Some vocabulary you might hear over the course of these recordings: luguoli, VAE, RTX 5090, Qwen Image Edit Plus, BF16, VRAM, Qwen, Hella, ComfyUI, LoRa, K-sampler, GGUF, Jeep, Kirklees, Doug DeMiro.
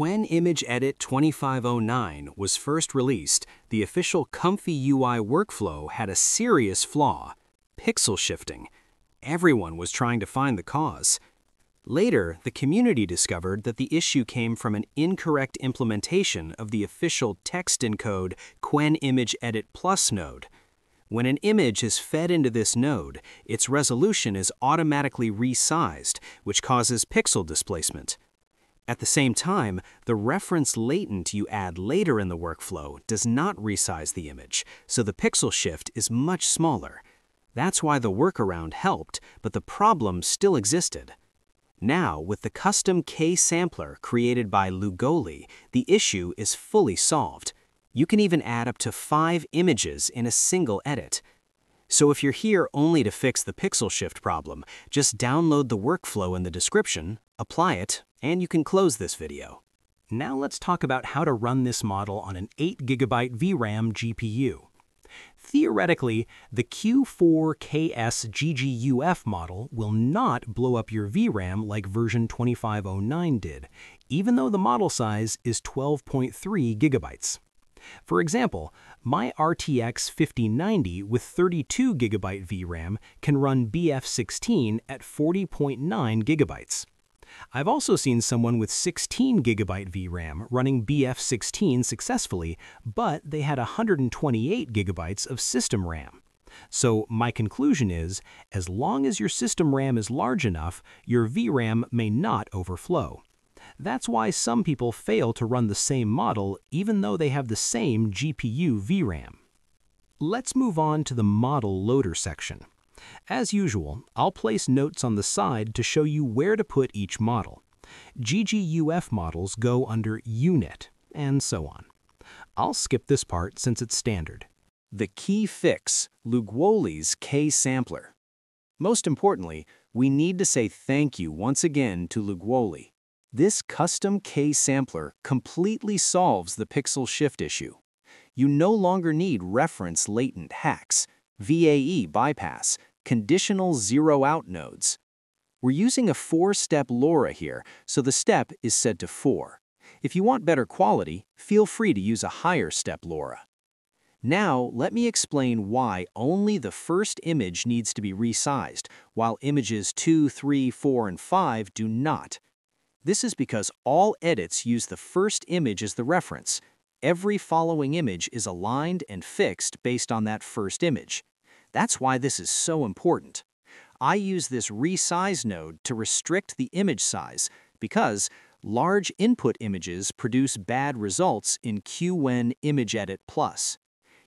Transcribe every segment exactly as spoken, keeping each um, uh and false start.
Qwen Image Edit twenty-five oh nine was first released, the official ComfyUI workflow had a serious flaw, pixel shifting. Everyone was trying to find the cause. Later, the community discovered that the issue came from an incorrect implementation of the official text-encode Qwen Image Edit Plus node. When an image is fed into this node, its resolution is automatically resized, which causes pixel displacement. At the same time, the reference latent you add later in the workflow does not resize the image, so the pixel shift is much smaller. That's why the workaround helped, but the problem still existed. Now, with the custom K-sampler created by Luguoli, the issue is fully solved. You can even add up to five images in a single edit. So if you're here only to fix the pixel shift problem, just download the workflow in the description, apply it, and you can close this video. Now let's talk about how to run this model on an eight gigabyte V RAM G P U. Theoretically, the Q four K S G G U F model will not blow up your V RAM like version twenty-five oh nine did, even though the model size is twelve point three gigabytes. For example, my R T X fifty ninety with thirty-two gigabyte V RAM can run B F sixteen at forty point nine gigabytes. I've also seen someone with sixteen gigabyte V RAM running B F sixteen successfully, but they had one hundred twenty-eight gigabytes of system RAM. So my conclusion is, as long as your system RAM is large enough, your V RAM may not overflow. That's why some people fail to run the same model even though they have the same G P U V RAM. Let's move on to the model loader section. As usual, I'll place notes on the side to show you where to put each model. G G U F models go under Unit, and so on. I'll skip this part since it's standard. The key fix, Luguoli's K-sampler. Most importantly, we need to say thank you once again to Luguoli. This custom K-sampler completely solves the pixel shift issue. You no longer need reference latent hacks, V A E bypass, conditional zero-out nodes. We're using a four-step LoRa here, so the step is set to four. If you want better quality, feel free to use a higher step LoRa. Now, let me explain why only the first image needs to be resized, while images two, three, four, and five do not. This is because all edits use the first image as the reference. Every following image is aligned and fixed based on that first image. That's why this is so important. I use this resize node to restrict the image size because large input images produce bad results in Qwen Image Edit Plus.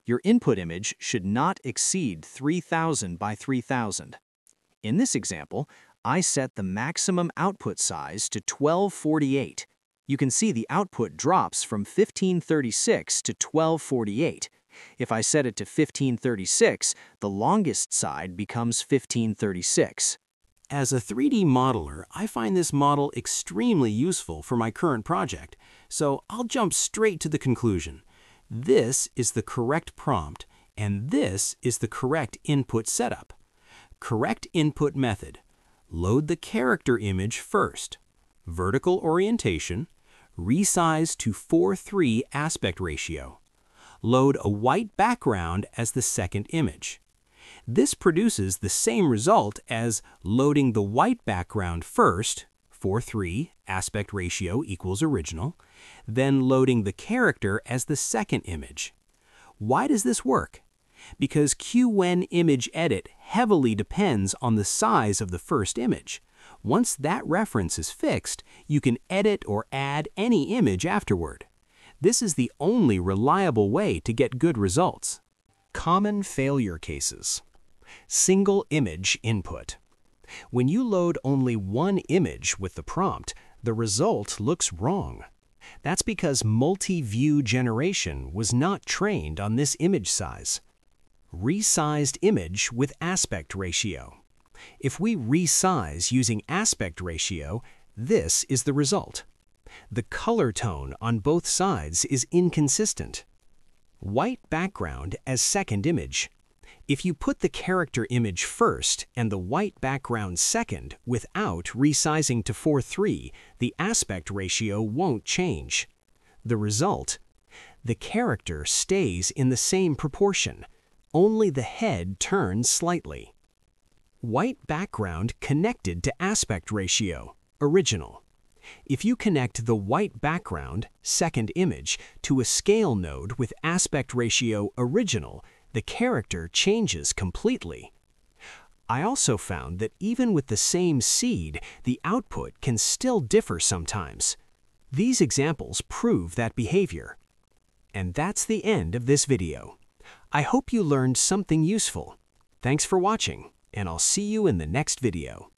Your input image should not exceed three thousand by three thousand. In this example, I set the maximum output size to twelve forty-eight. You can see the output drops from fifteen thirty-six to twelve forty-eight. If I set it to fifteen thirty-six, the longest side becomes fifteen thirty-six. As a three D modeler, I find this model extremely useful for my current project, so I'll jump straight to the conclusion. This is the correct prompt, and this is the correct input setup. Correct input method. Load the character image first. Vertical orientation. Resize to four three aspect ratio. Load a white background as the second image. This produces the same result as loading the white background first, four three aspect ratio equals original, then loading the character as the second image. Why does this work? Because Qwen Image Edit heavily depends on the size of the first image. Once that reference is fixed, you can edit or add any image afterward. This is the only reliable way to get good results. Common failure cases. Single image input. When you load only one image with the prompt, the result looks wrong. That's because multi-view generation was not trained on this image size. Resized image with aspect ratio. If we resize using aspect ratio, this is the result. The color tone on both sides is inconsistent. White background as second image. If you put the character image first and the white background second without resizing to four three, the aspect ratio won't change. The result? The character stays in the same proportion, only the head turns slightly. White background connected to aspect ratio, original. If you connect the white background, second image, to a scale node with aspect ratio original, the character changes completely. I also found that even with the same seed, the output can still differ sometimes. These examples prove that behavior. And that's the end of this video. I hope you learned something useful. Thanks for watching, and I'll see you in the next video.